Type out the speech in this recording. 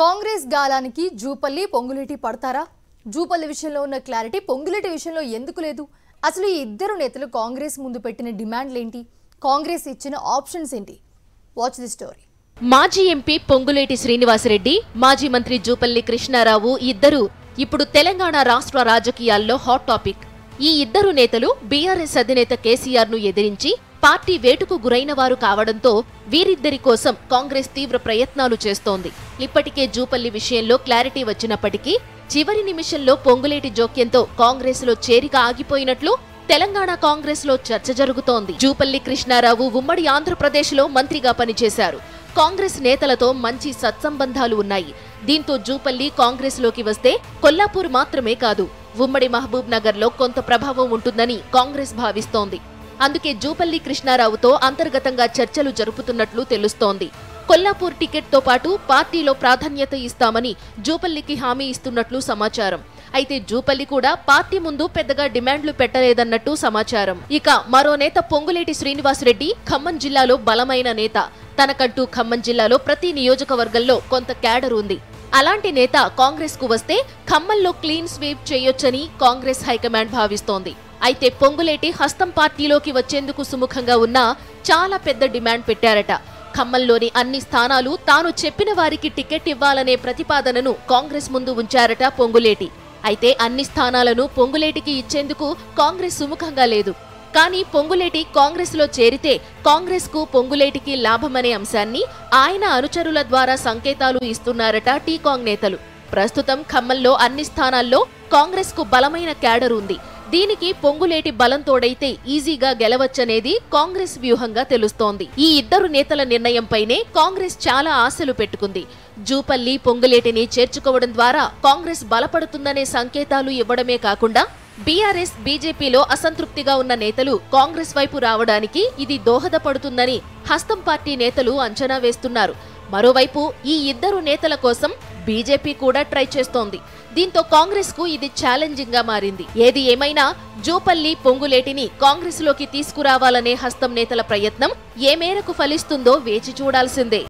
కాంగ్రెస్ గాలానికి జూపల్లి పొంగులేటి పడతారా? జూపల్లి విషయంలో ఉన్న క్లారిటీ పొంగులేటి విషయంలో ఎందుకు లేదు? అసలు ఈ ఇద్దరు నేతలు కాంగ్రెస్ ముందు పెట్టిన డిమాండ్లు ఏంటి? కాంగ్రెస్ ఇచ్చిన ఆప్షన్స్ ఏంటి? Watch the story. మాజీ ఎంపీ పొంగులేటి శ్రీనివాస్ రెడ్డి, మాజీ మంత్రి జూపల్లి కృష్ణా రావు ఇద్దరు ఇప్పుడు తెలంగాణ రాష్ట్ర రాజకీయాల్లో హాట్ టాపిక్. ఈ ఇద్దరు నేతలు బీఆర్ఎస్ అధినేత కేసీఆర్ను ఎదిరించి పార్టీ వేటుకు గురైన వారు కావడంతో వీరిద్దరి కోసం కాంగ్రెస్ తీవ్ర ప్రయత్నాలు చేస్తోంది. ఇప్పటికే జూపల్లి విషయంలో క్లారిటీ వచ్చినప్పటికీ చివరి నిమిషంలో పొంగులేటి జోక్యంతో కాంగ్రెస్లో చేరిక ఆగిపోయినట్లు తెలంగాణ కాంగ్రెస్లో చర్చ జరుగుతోంది. జూపల్లి కృష్ణారావు ఉమ్మడి ఆంధ్రప్రదేశ్లో మంత్రిగా పనిచేశారు. కాంగ్రెస్ నేతలతో మంచి సత్సంబంధాలు ఉన్నాయి. దీంతో జూపల్లి కాంగ్రెస్లోకి వస్తే కొల్లాపుర్ మాత్రమే కాదు, ఉమ్మడి మహబూబ్ నగర్లో కొంత ప్రభావం ఉంటుందని కాంగ్రెస్ భావిస్తోంది. అందుకే జూపల్లి కృష్ణారావుతో అంతర్గతంగా చర్చలు జరుపుతున్నట్లు తెలుస్తోంది. కొల్లాపూర్ టికెట్తో పాటు పార్టీలో ప్రాధాన్యత ఇస్తామని జూపల్లికి హామీ ఇస్తున్నట్లు సమాచారం. అయితే జూపల్లి కూడా పార్టీ ముందు పెద్దగా డిమాండ్లు పెట్టలేదన్నట్టు సమాచారం. ఇక మరో నేత పొంగులేటి శ్రీనివాసరెడ్డి ఖమ్మం జిల్లాలో బలమైన నేత. తనకంటూ ఖమ్మం జిల్లాలో ప్రతి నియోజకవర్గంలో కొంత క్యాడర్ ఉంది. అలాంటి నేత కాంగ్రెస్కు వస్తే ఖమ్మంలో క్లీన్ స్వీప్ చేయొచ్చని కాంగ్రెస్ హైకమాండ్ భావిస్తోంది. అయితే పొంగులేటి హస్తం పార్టీలోకి వచ్చేందుకు సుముఖంగా ఉన్నా చాలా పెద్ద డిమాండ్ పెట్టారట. ఖమ్మంలోని అన్ని స్థానాలు తాను చెప్పిన వారికి టికెట్ ఇవ్వాలనే ప్రతిపాదనను కాంగ్రెస్ ముందు ఉంచారట పొంగులేటి. అయితే అన్ని స్థానాలను పొంగులేటికి ఇచ్చేందుకు కాంగ్రెస్ సుముఖంగా లేదు. కానీ పొంగులేటి కాంగ్రెస్లో చేరితే కాంగ్రెస్కు పొంగులేటికి లాభమనే అంశాన్ని ఆయన అనుచరుల ద్వారా సంకేతాలు ఇస్తున్నారట టీకాంగ్ నేతలు. ప్రస్తుతం ఖమ్మంలో అన్ని స్థానాల్లో కాంగ్రెస్కు బలమైన క్యాడర్ ఉంది. దీనికి పొంగులేటి బలం తోడైతే ఈజీగా గెలవచ్చనేది కాంగ్రెస్ వ్యూహంగా తెలుస్తోంది. ఈ ఇద్దరు నేతల నిర్ణయంపైనే కాంగ్రెస్ చాలా ఆశలు పెట్టుకుంది. జూపల్లి పొంగులేటిని చేర్చుకోవడం ద్వారా కాంగ్రెస్ బలపడుతుందనే సంకేతాలు ఇవ్వడమే కాకుండా బీఆర్ఎస్ బీజేపీలో అసంతృప్తిగా ఉన్న నేతలు కాంగ్రెస్ వైపు రావడానికి ఇది దోహదపడుతుందని హస్తం పార్టీ నేతలు అంచనా వేస్తున్నారు. మరోవైపు ఈ ఇద్దరు నేతల కోసం బీజేపీ కూడా ట్రై చేస్తోంది. దీంతో కాంగ్రెస్కు ఇది ఛాలెంజింగ్గా మారింది. ఏది ఏమైనా జూపల్లి పొంగులేటిని కాంగ్రెస్లోకి తీసుకురావాలనే హస్తం నేతల ప్రయత్నం ఏ మేరకు ఫలిస్తుందో వేచి చూడాల్సిందే.